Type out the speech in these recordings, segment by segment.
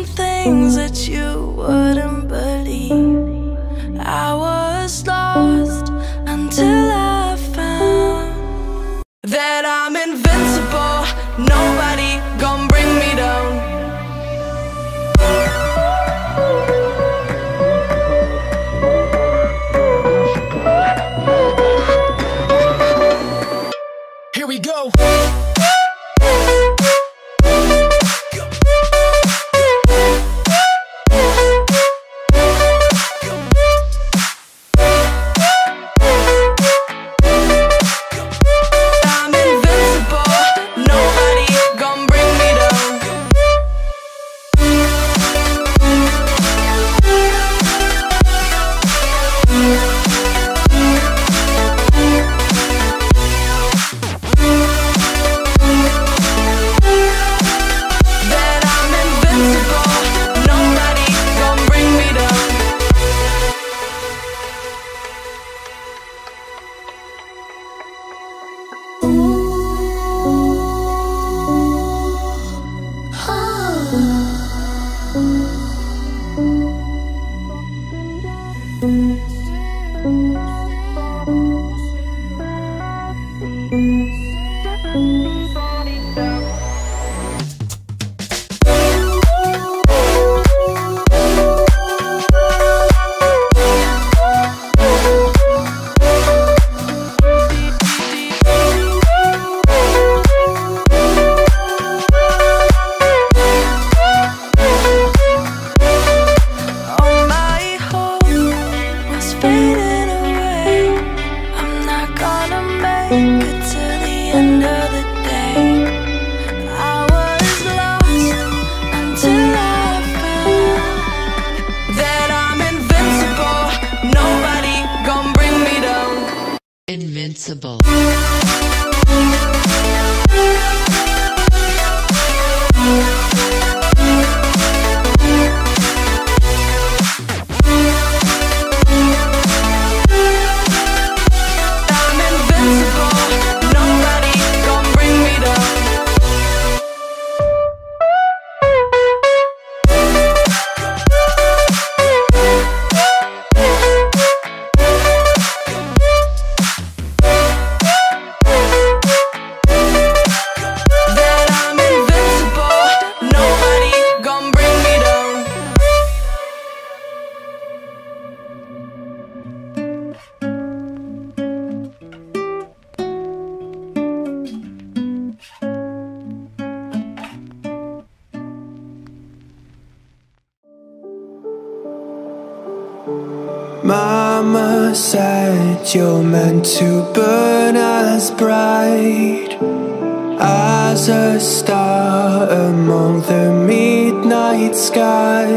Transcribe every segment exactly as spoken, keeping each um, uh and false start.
doing things that you wouldn't believe. I was lost until I found that I'm invincible. Nobody gonna bring me down. Here we go. Invincible. Mama said you're meant to burn as bright as a star among the midnight sky.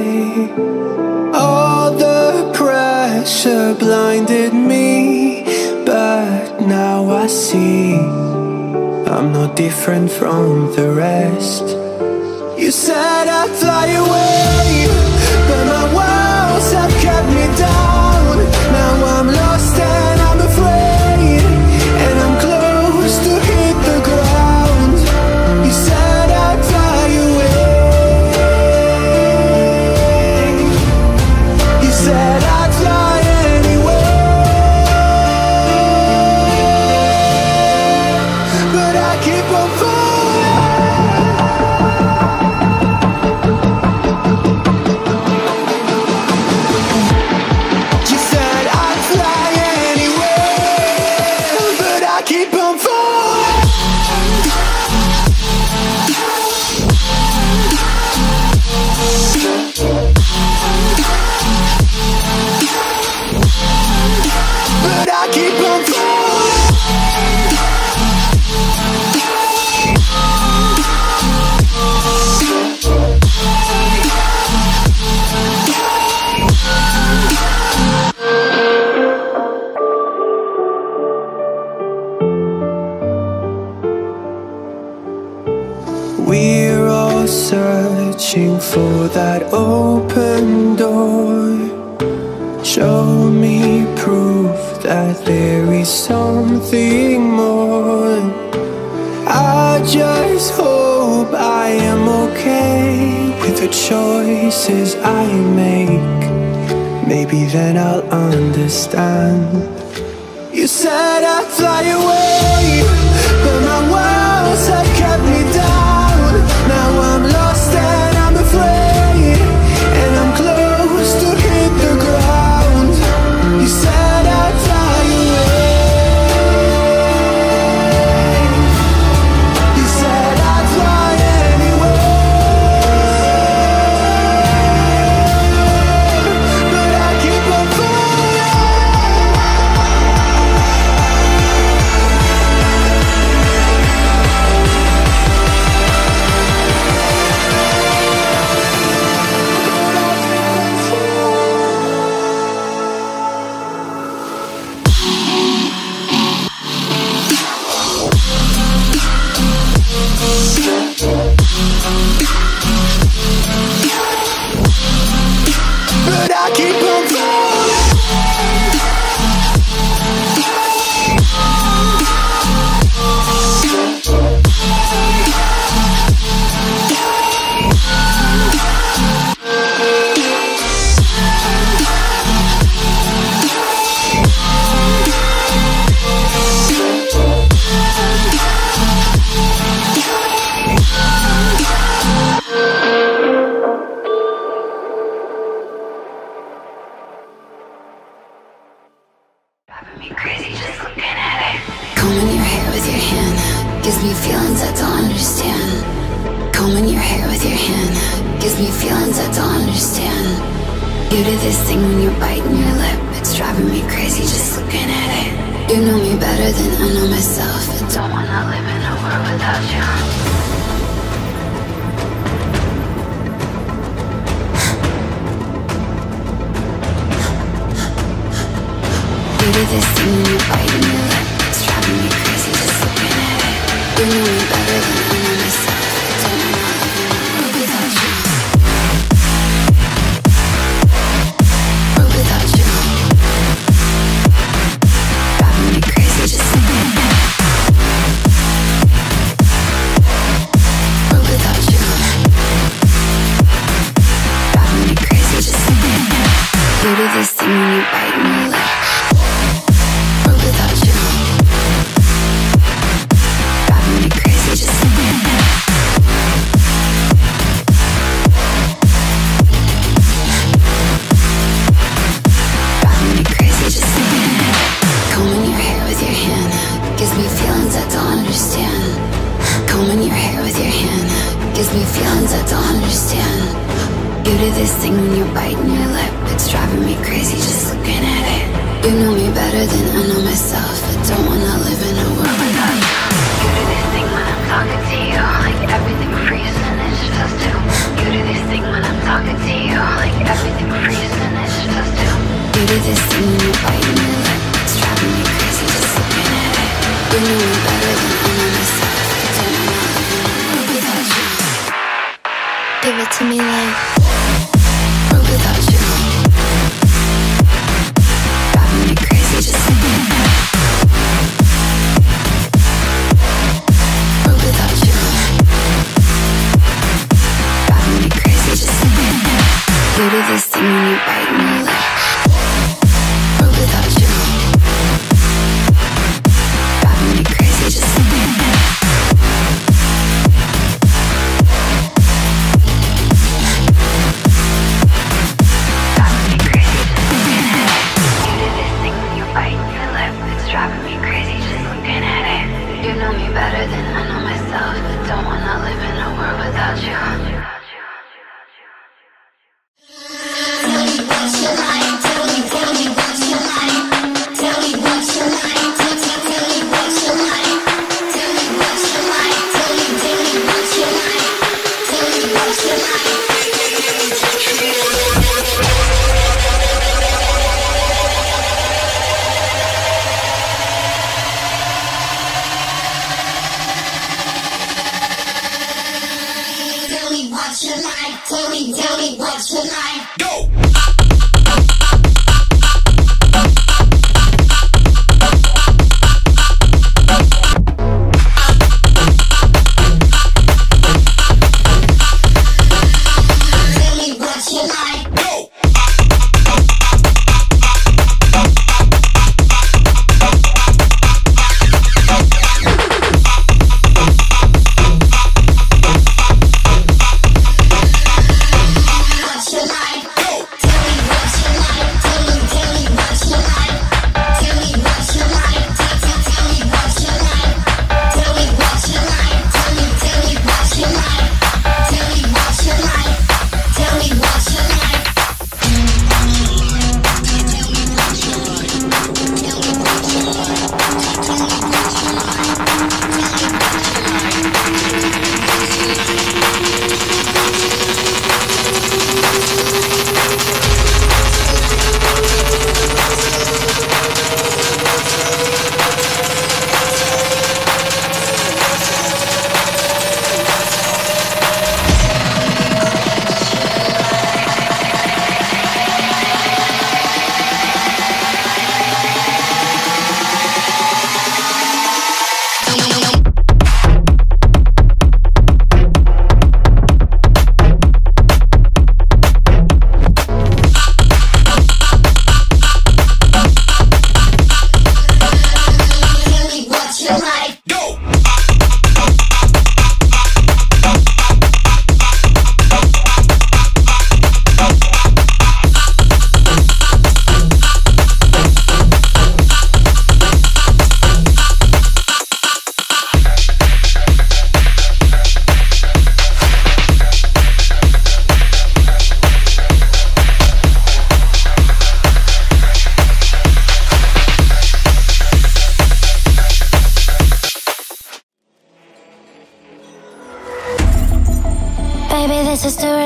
All the pressure blinded me, but now I see I'm not different from the rest. You said I'd fly away, but my walls have kept me down. Now I'm lost and I'm afraid, and I'm close to hit the ground. You said I'd fly away. You said I'd fly anyway, but I keep on searching for that open door. Show me proof that there is something more. I just hope I am okay with the choices I make. Maybe then I'll understand. You said I'd fly away, but my walls have kept me down. Now I'm lost and I'm afraid, and I'm close to hit the ground. You said I'd fly away. You said I'd fly anywhere, but I keep on But I keep on you.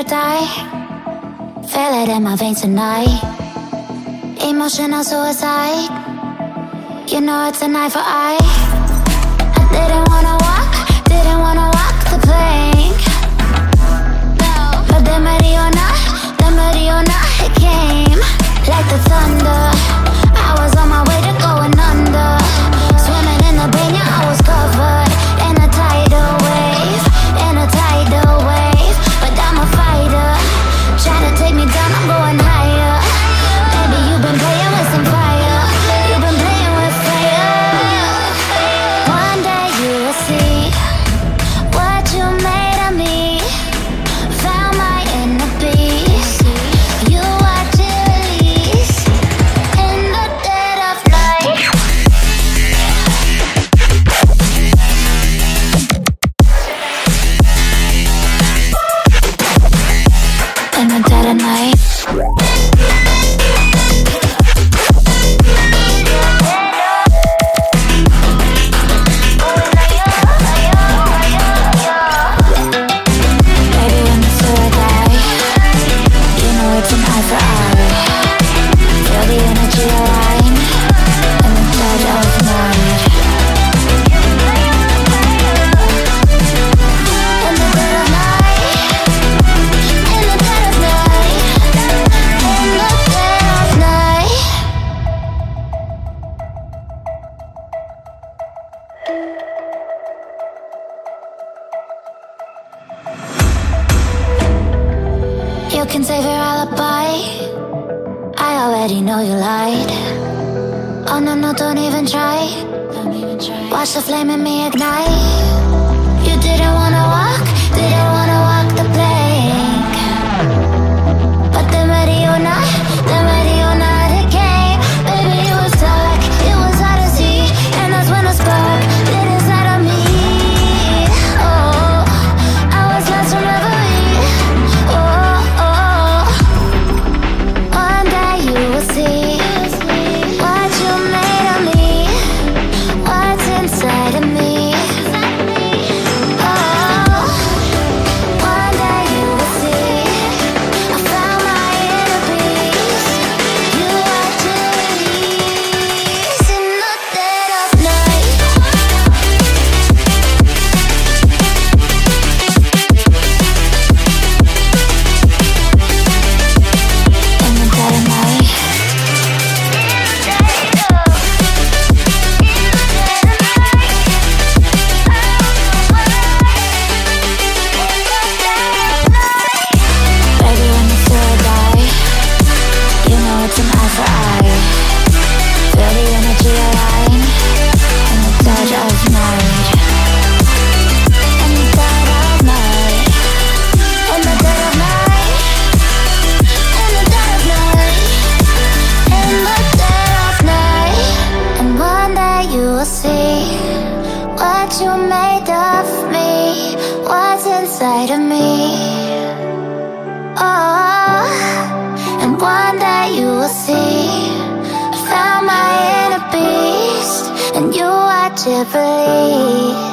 or die. Feel it in my veins tonight. Emotional suicide. You know it's an eye for eye. I didn't wanna walk, didn't wanna walk the plank. No. But the Mariona, the Mariona, it came like the thunder. I was on my way to going under. Swimming in the brain, yeah, I was covered in a tidal wave, in a tidal wave. But I'm a fighter. Try to take me down, I'm going higher. Baby, you've been playing with some fire. You've been playing with fire. One day you will see what you made of me. Found my inner peace. You are to release in the dead of night. In the dead of night. Baby, when the sword die, you know it's an eye for eye. Feel the energy align in the dead of night. In the dead of night. In the dead of night. In the dead of night. You can save your alibi. I already know you lied. Oh no, no, don't even try. Watch the flame in me ignite. You didn't wanna walk, didn't wanna walk the plank. But the Mariona, the Mariona, it came. Baby, it was dark, it was hard to see. And that's when the spark lit inside of me. Oh, I was lost from reverie. Oh, oh. One day you will see what you made of me, what's inside of me. Oh, one day you will see I found my inner peace. You are to release in the dead of night. In the dead of night. Baby, when the sword die, you know it's an eye for eye. Feel the energy align in the dead of night. In the dead of night. In the dead of night. In the dead of night. In the dead of night. And one day you will see what you made of me, what's inside of me. Oh, and one day you will see I found my inner beast, and you are to release.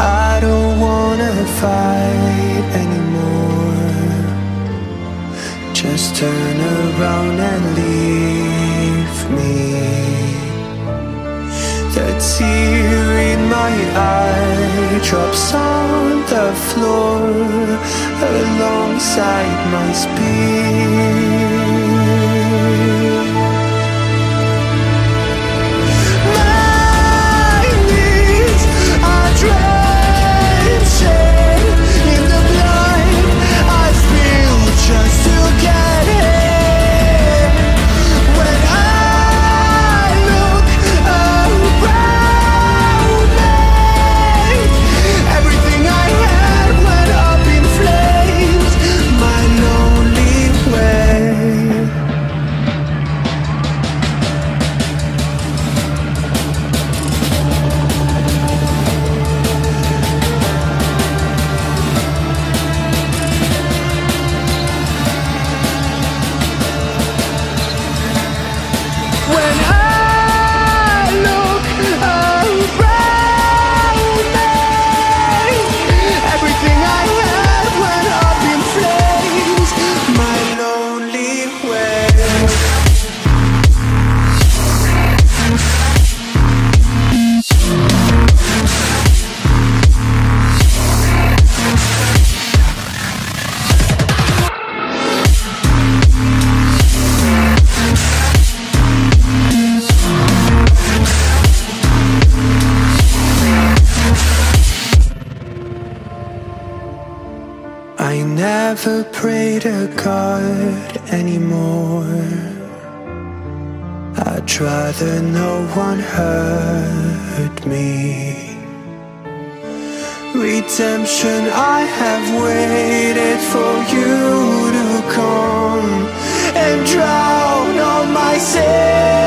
I don't wanna fight anymore. Just turn around and leave me. The tear in my eye drops on the floor alongside my spear. My knees are drenching in the blood I spill just to get here. When I look around me, everything I had went up in flames. My lonely way. when I look around me. Everything I have went up in flames, my lonely way. I never pray to God anymore. I'd rather no one hurt me. Redemption, I have waited for you to come and drown all my sins.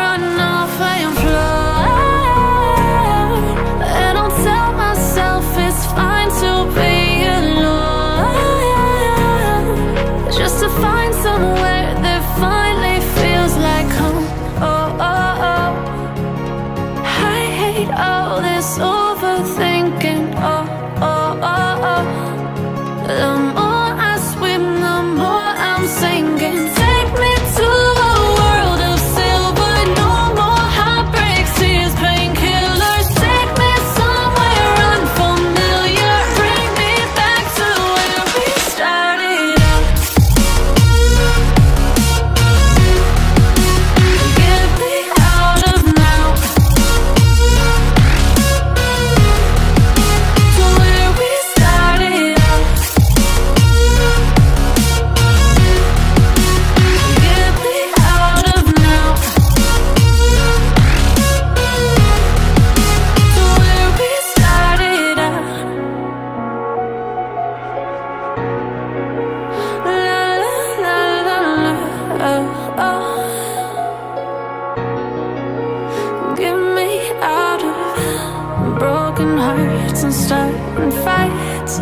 run off and fly, and I'll tell myself it's fine to be alone, just to find somewhere that finally feels like home. Oh, oh, oh, I hate all this overthinking. Oh, oh, oh, oh. The more I swim, the more I'm sinking. Take me to a world of silver. No more heartbreaks, tears, painkillers. Take me somewhere unfamiliar. Bring me back to where we started out. Get me out of now. To where we started out. Get me out of now. To where we started out. La la la la la. Oh, oh. Get me out of broken hearts and starting fights,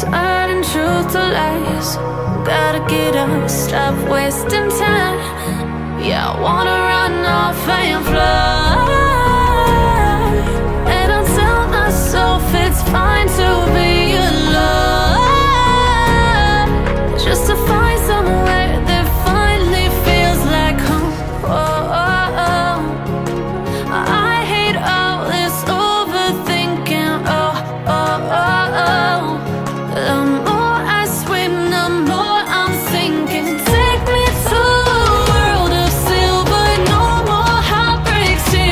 turning truth to lies. Gotta get up, stop wasting time. Yeah, I wanna run off and fly, and I'll tell myself it's fine to be alone, just to find somewhere that finally feels like home. Oh, oh, oh. I hate all this overthinking. Oh, oh, oh, oh. The more I swim, the more I'm sinking. Take me to a world of silver. No more heartbreaks, tears,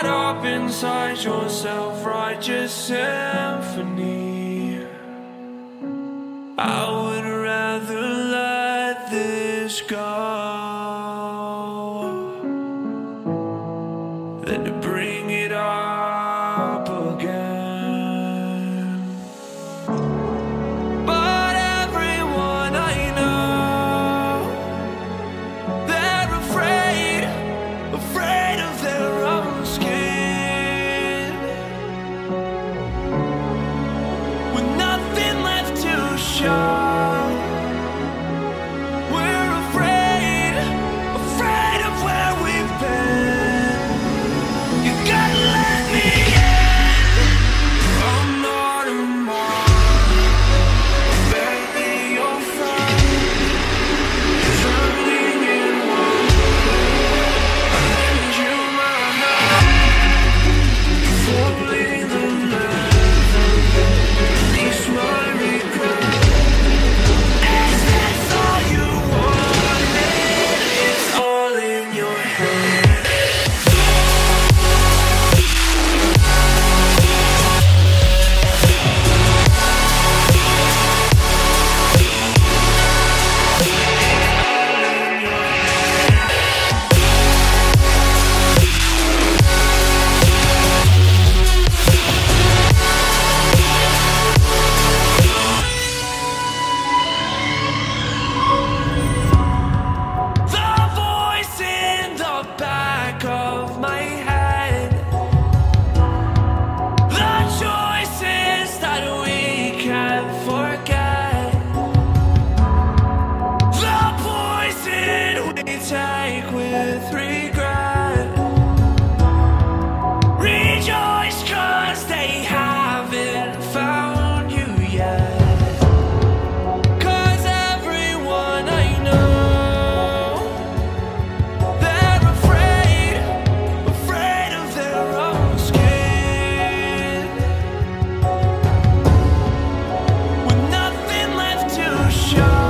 caught up inside your self-righteous symphony. I would rather let this go than to bring it up again. But everyone I know, they're afraid, afraid of their own skin. With nothing left to show, take with regret. Rejoice, cause they haven't found you yet. Cause everyone I know, they're afraid, afraid of their own skin. With nothing left to show,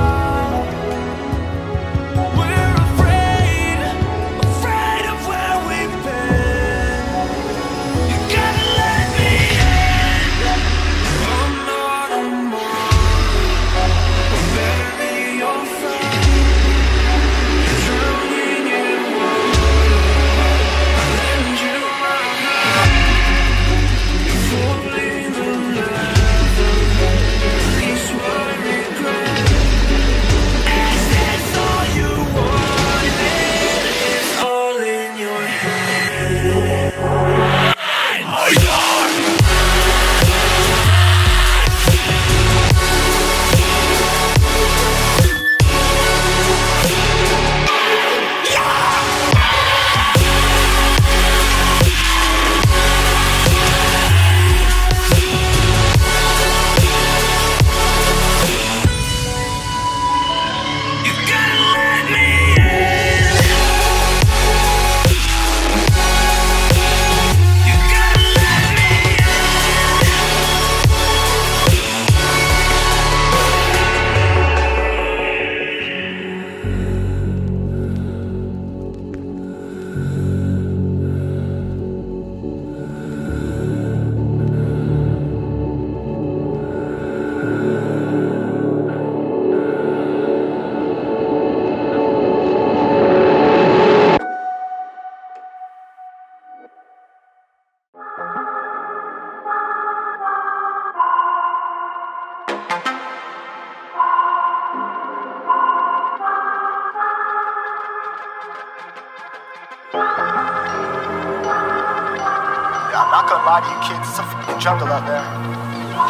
lot of you kids, it's a fucking jungle out there.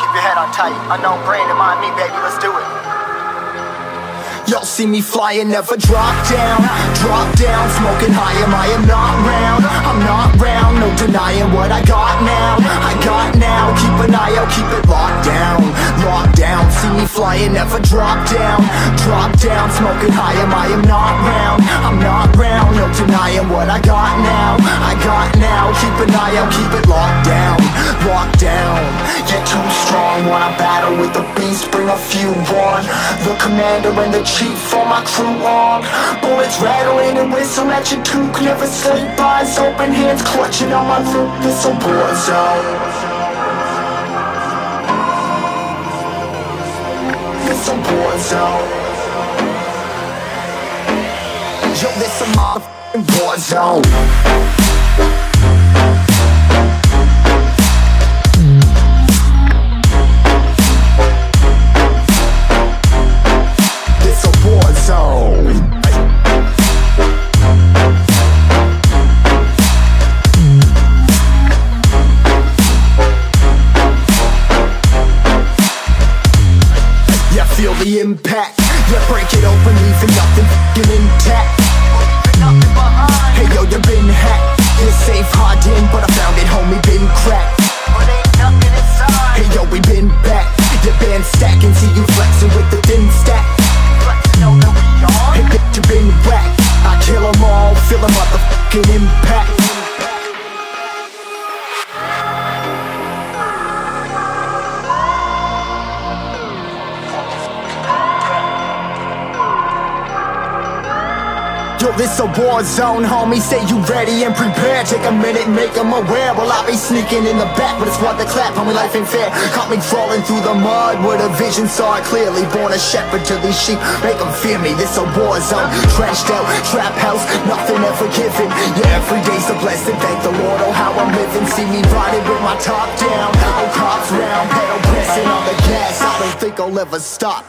Keep your head on tight. Unknown brain, and mind me, baby, let's do it. Y'all see me flying, never drop down, drop down, smoking high, am I am not round, I'm not round, no denying what I got now, I got now, keep an eye out, keep it locked down. locked down. See me flying, never drop down. Drop down, smoking high, am I am not round. I'm not round, no denying what I got now. I got now, keep an eye out, keep it locked down. Locked down, you're too strong. Wanna battle with the beast, bring a few on. The commander and the chief for my crew on. Bullets rattling and whistle at your toque. Never sleep, eyes open, hands clutching on my loop. This a war zone. It's a war zone. Yo, this a motherfucking war zone. This a war zone. Feel the impact, yeah, break it open, leaving nothing f***ing intact. Nothing behind. Hey yo, you been hacked. You're safe, hard in, but I found it, homie, been cracked. But ain't nothing inside. Hey yo, we been back. Your band stacking, see you flexing with the thin stack. Flexing on the we on. Hey bitch, you been whacked. I kill 'em all, feel a motherfucking impact. Yo, this a war zone, homie, say you ready and prepare. Take a minute, make them aware. Well, I be sneaking in the back, but it's worth the clap, homie, life ain't fair. Caught me crawling through the mud, with a vision, saw it clearly. Born a shepherd to these sheep, make them fear me. This a war zone, trashed out, trap house, nothing ever given. Yeah, every day's a blessing, thank the Lord, oh, how I'm living. See me riding with my top down, oh, cops round, pedal pressing on the gas. I don't think I'll ever stop.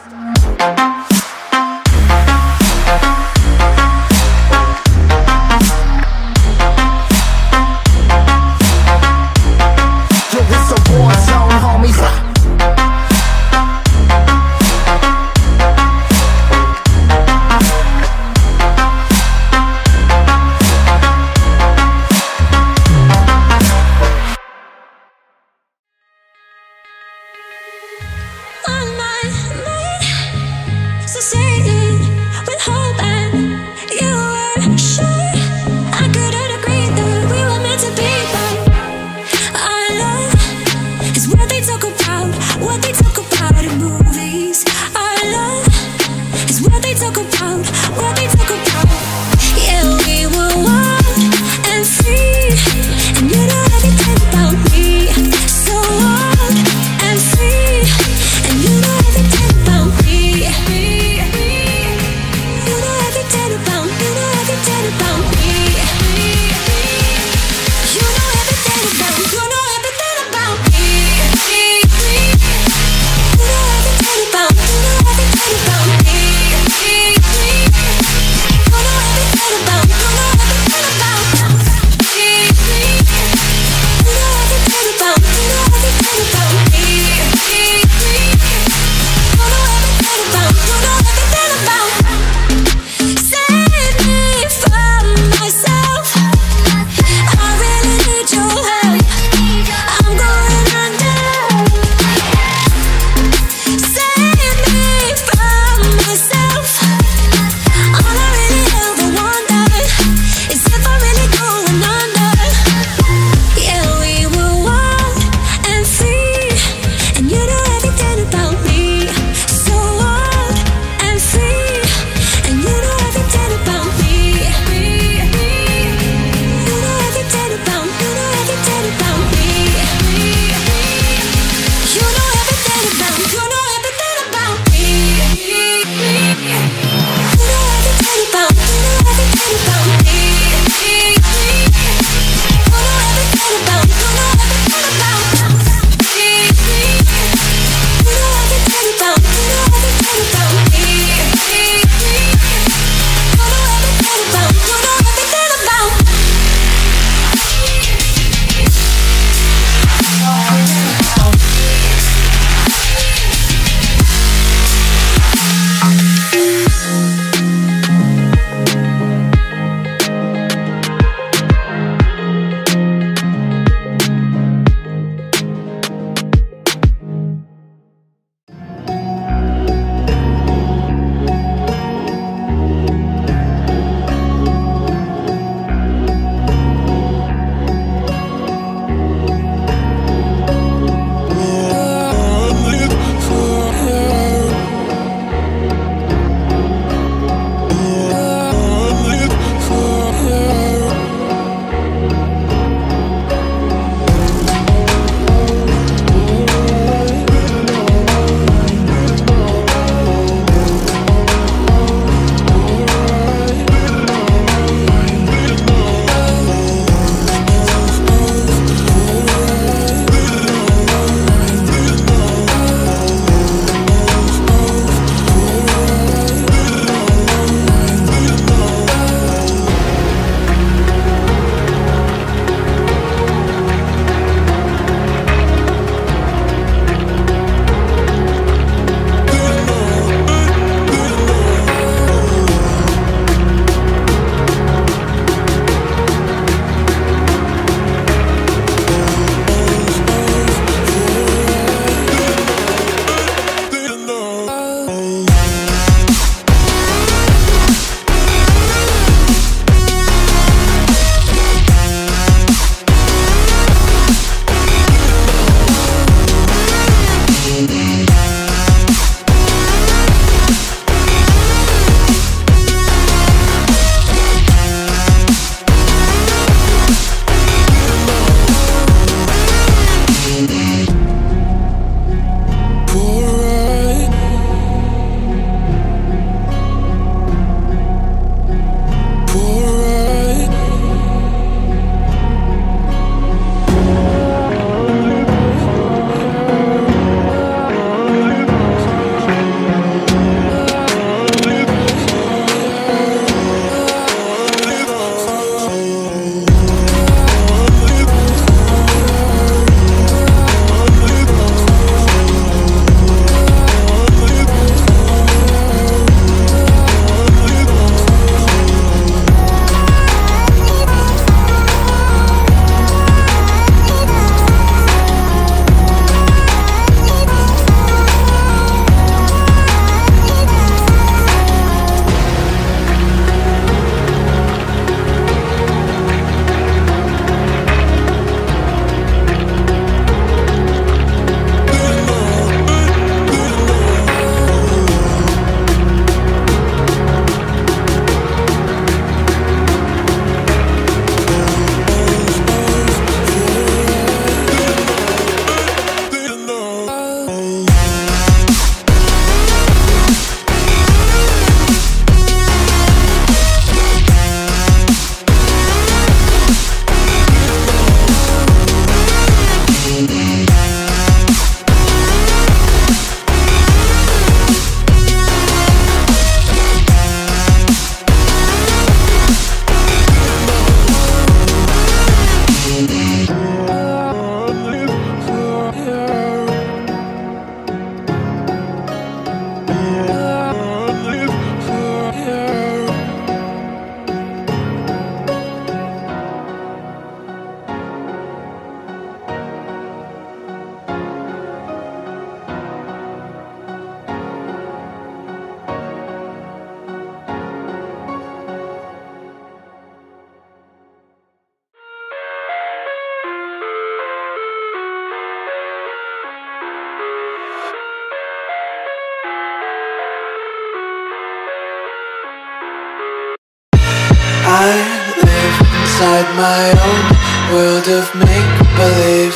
inside my own world of make-believe.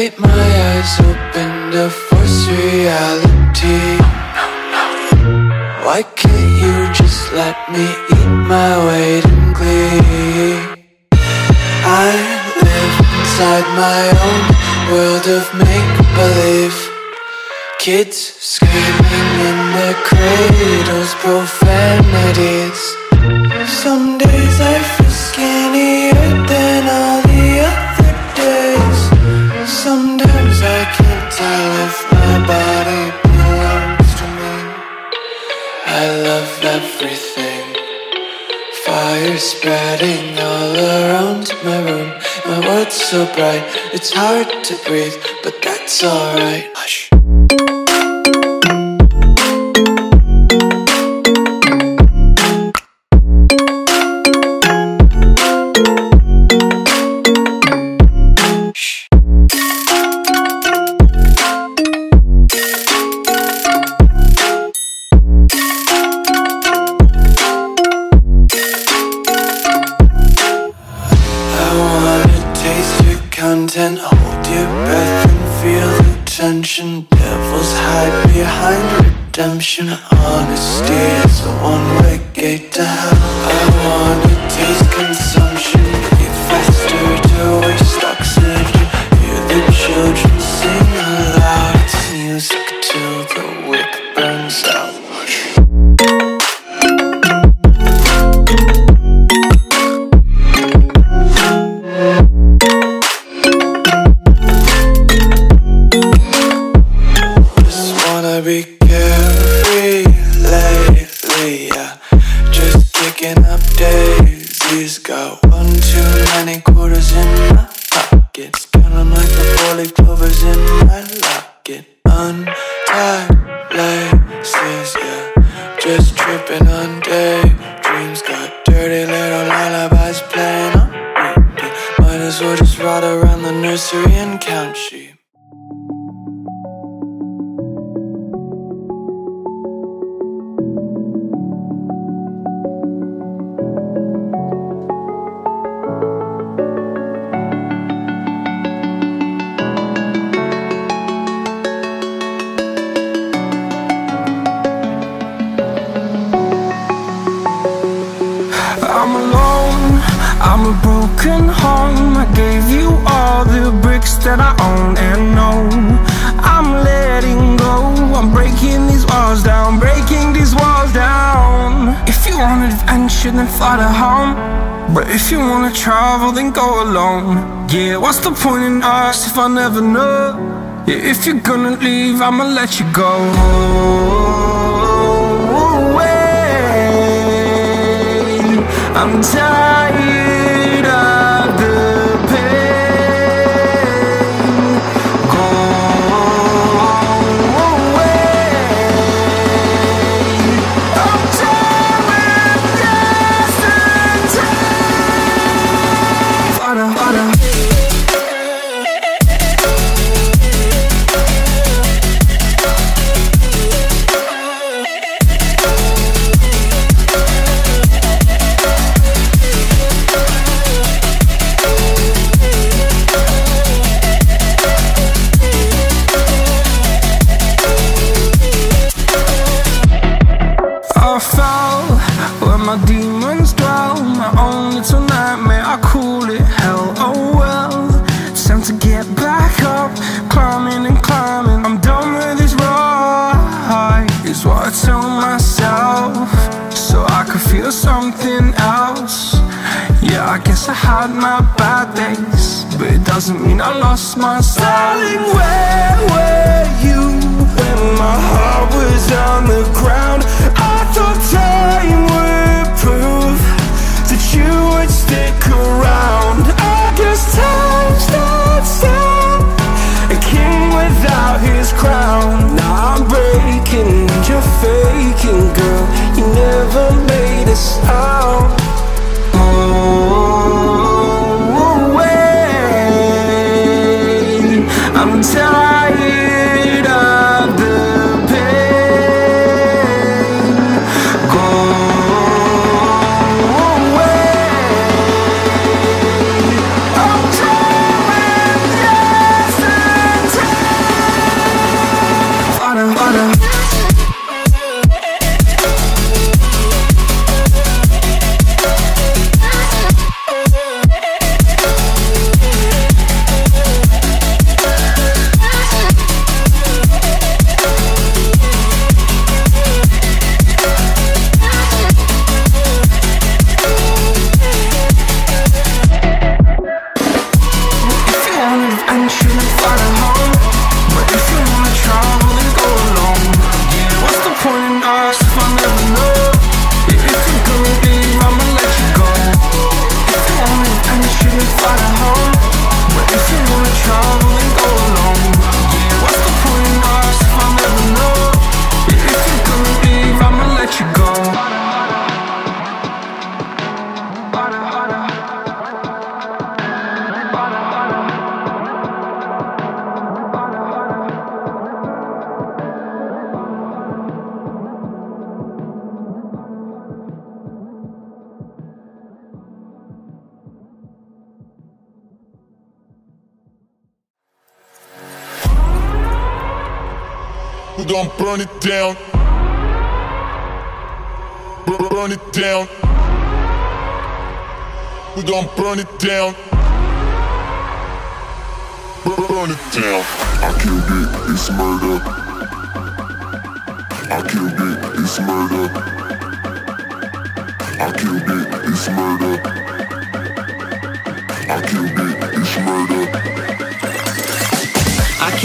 Take my eyes open to force reality. Why can't you just let me eat my weight in glee? I live inside my own world of make-believe. Kids screaming in their cradles, profanities. Some days I feel skinnier than all the other days. Sometimes I can't tell if my body belongs to me. I love everything. Fire spreading all around my room. My world's so bright, it's hard to breathe, but that's alright. Hush. Hold your breath and feel the tension. Devils hide behind redemption. Honesty is a one-way gate to hell. I wanna taste consumption. Get faster to waste oxygen. Hear the children sing aloud. It's music till the wick burns out. If I never know, yeah, if you're gonna leave, I'ma let you go away. I'm tired of the pain. Go away. I'm tired of destiny. Fada, fada. for something else. Yeah, I guess I had my bad days, but it doesn't mean I lost my styling. Where were you when my heart was on the ground? I thought time would prove that you would stick around. I guess time stands down, a king without his crown. Now I'm breaking, you're faking, girl. You never made us out. Oh, wait, I'm tired of the pain. Go away, I'm dreaming yesterday. Bottom, bottom. We gon' burn it down, burn, burn it down. We gon' burn it down, burn, burn it down. I killed it, it's murder. I killed it, it's murder. I killed it, it's murder. I killed it, it's murder. I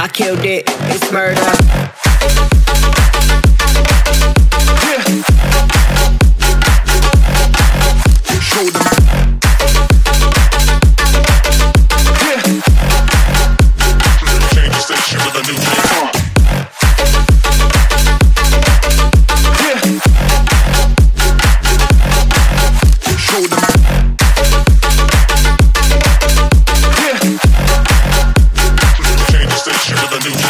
I killed it, it's murder. Yeah. Show them. Yeah. Change the station with a new shit. Yeah. Show them. With a new shit.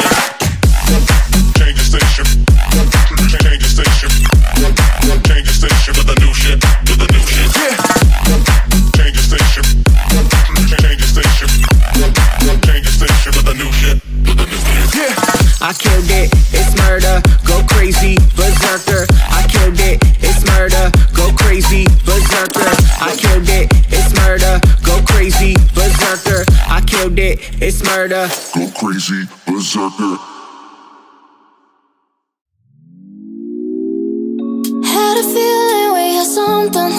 murder. Go crazy, berserker. Had a feeling we had something.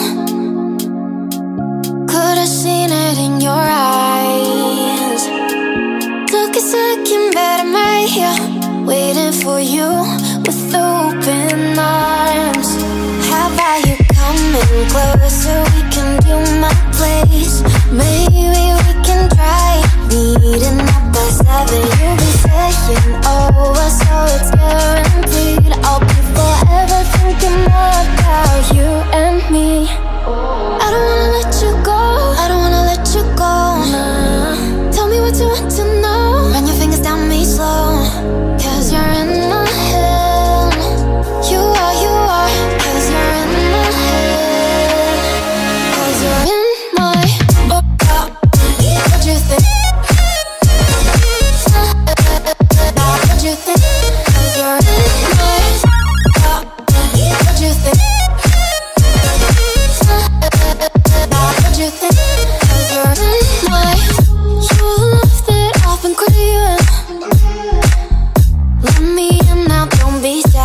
Could've seen it in your eyes. Took a second, but I'm right here, waiting for you with open arms. How about you coming closer? We can do my place. Maybe we can try meeting up by seven. You'll be saying over, so it's guaranteed. I'll be forever thinking about you and me. I don't wanna let you go, I don't wanna let you go, nah. Tell me what you want to know. Run your fingers down me slow, cause you're in my head. You are, you are, cause you're in my head. Cause you're in my you think? What you think? Cause you're in my heart. What you think? What you think? Cause you're in my. You left it, I've been craving. Let me in now, don't be shy.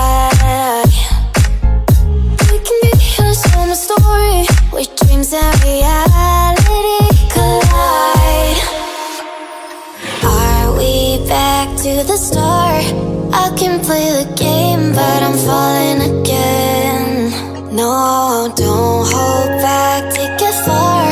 We can be here, tell my story. With dreams and reality collide. Are we back to the start? I can play the game, but I'm falling again. No, don't hold back, take it far.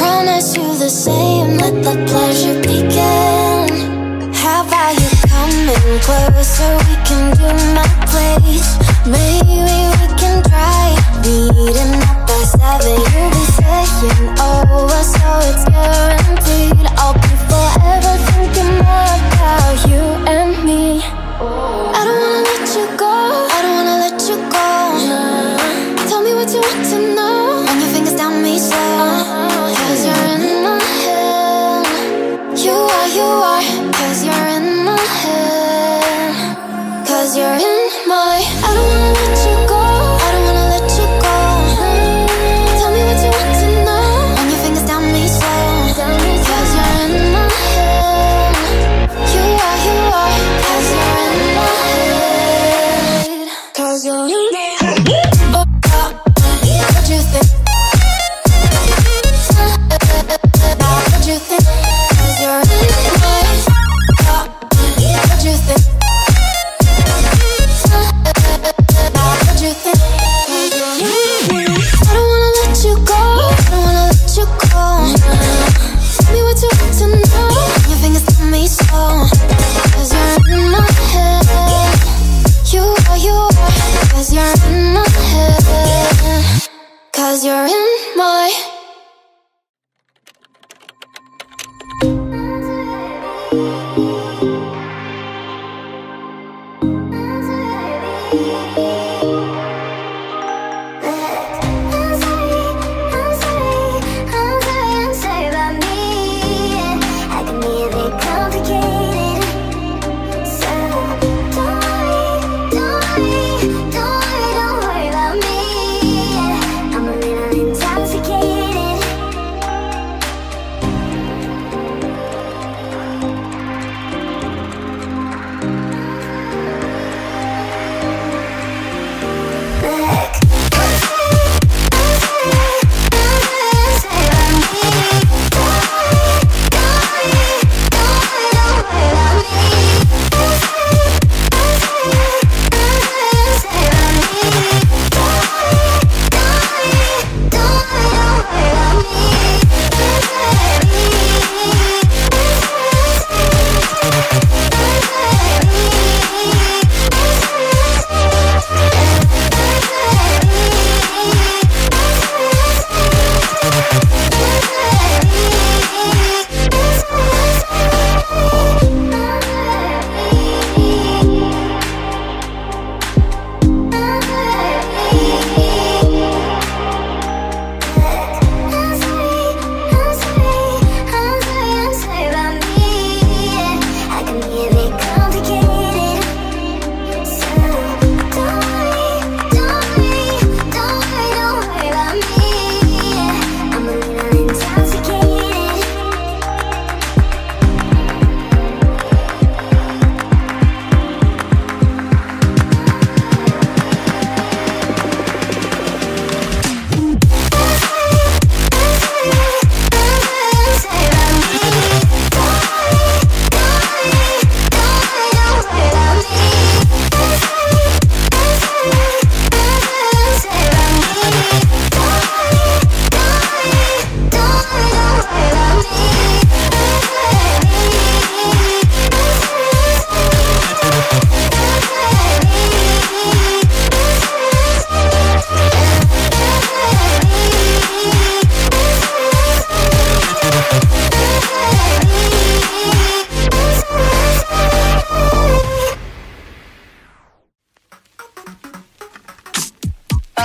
Promise you the same, let the pleasure begin. How about you coming closer? We can do my place. Maybe we can try meeting up by seven. You'll be saying over, so it's guaranteed. I'll be forever thinking more about you and me. I don't wanna let you go, I don't wanna let you go, nah. Tell me what you want to know. Run your fingers down me slow, cause you're in my head. You are, you are, cause you're in my head. Cause you're in my. I don't wanna let you go, I don't wanna let you go, nah. Tell me what you want to know. Run your fingers down me slow, cause you're in my head. You are, you are, cause you're in my head. Cause you're in my head. What you think? What you think? Cause you're in my head. What you think? What you think? I don't wanna let you go, I don't wanna let you go, nah. Tell me what you want to know. Run your fingers down me slow, cause you're in my head. You are, you are, cause you're in my head. Cause you're in my. Don't worry about me, I'm a little intoxicated.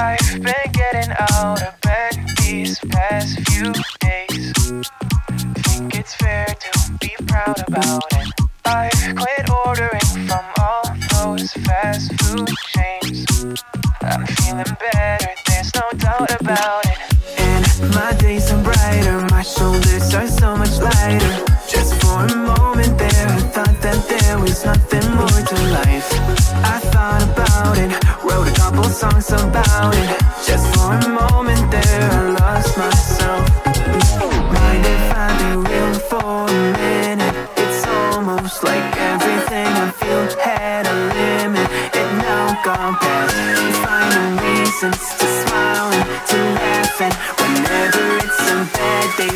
I've been getting out of bed these past few days. Think it's fair to be proud about it. I've quit ordering from all those fast food chains. I'm feeling better, there's no doubt about it. And my days are brighter, my shoulders are so much lighter. Just for a moment there, I thought that there was nothing more to life. I thought about it, wrote a couple songs about it. Just for a moment there, I lost myself. Mind if I be real for a minute? It's almost like everything I feel had a limit. It now gone past, finding reasons to smile and to laugh and whenever it's a bad day.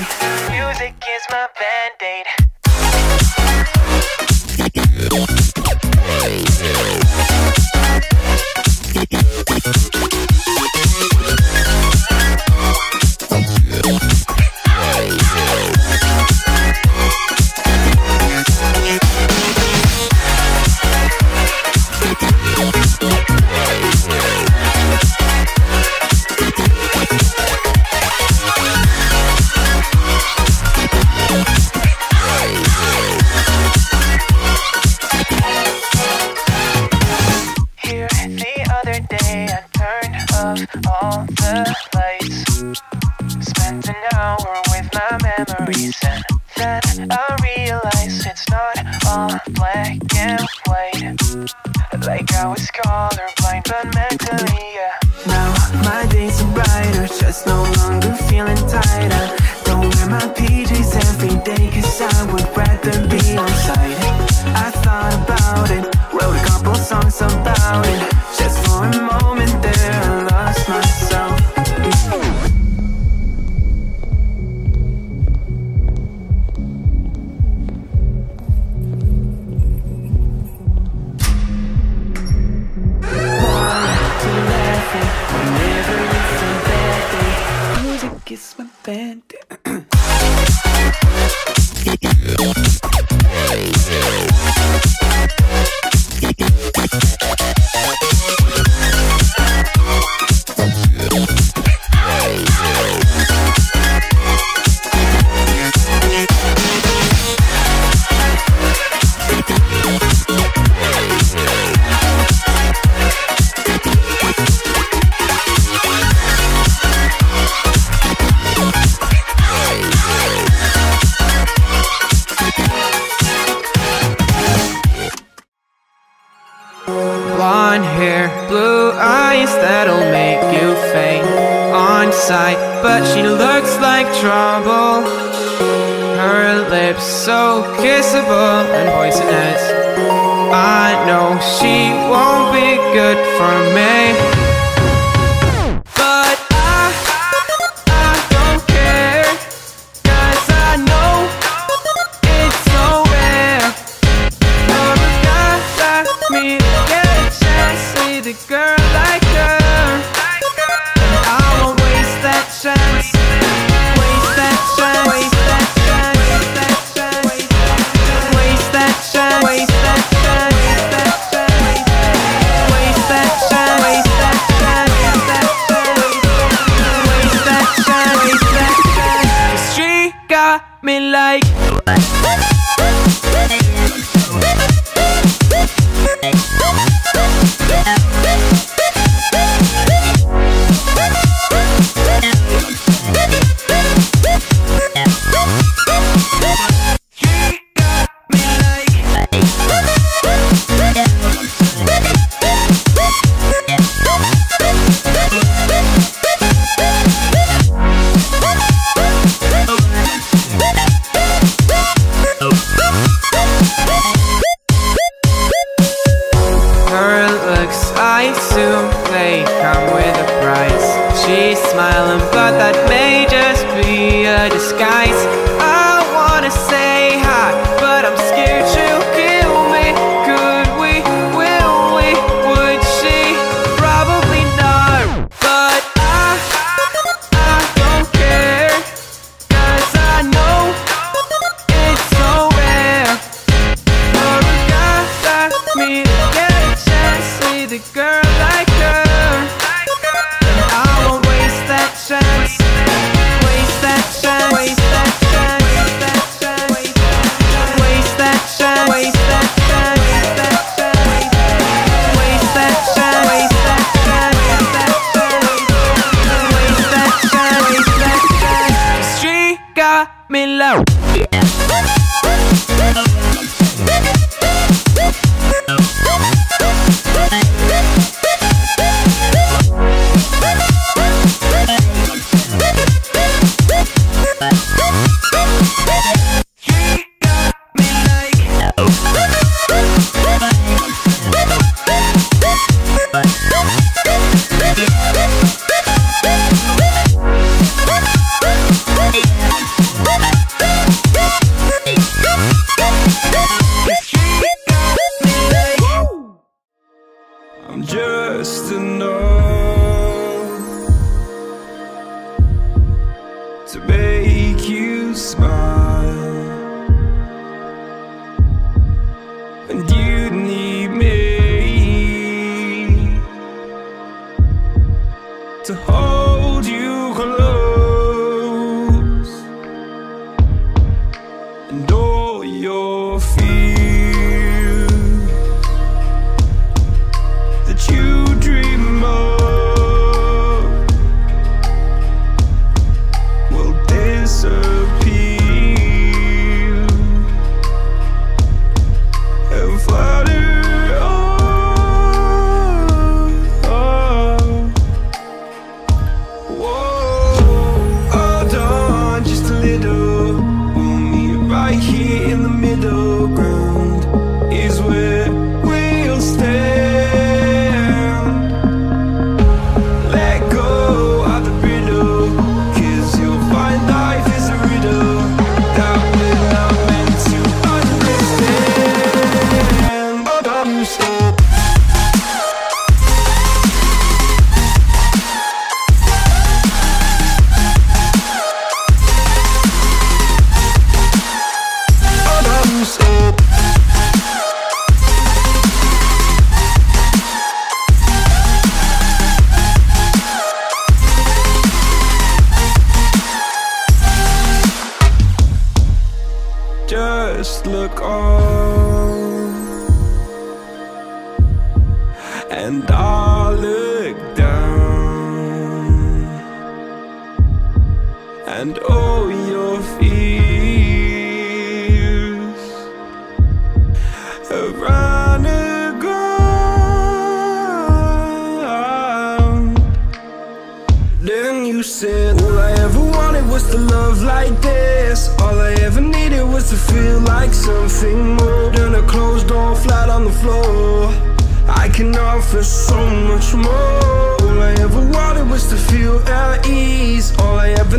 Music is my band-aid. Girl like her, like her. out.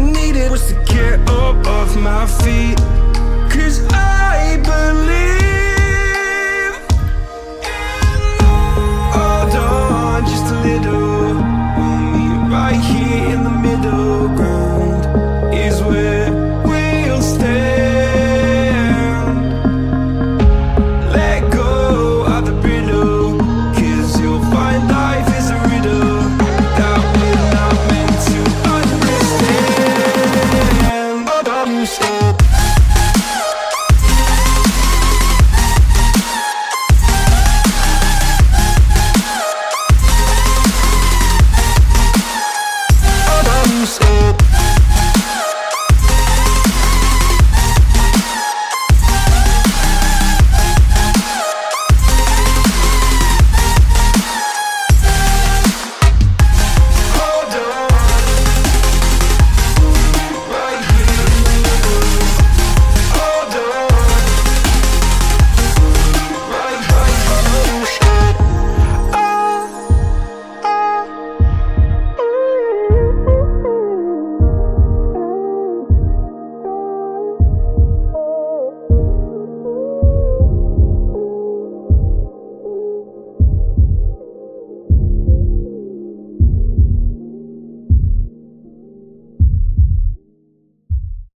Needed was to get up off my feet, 'cause I believe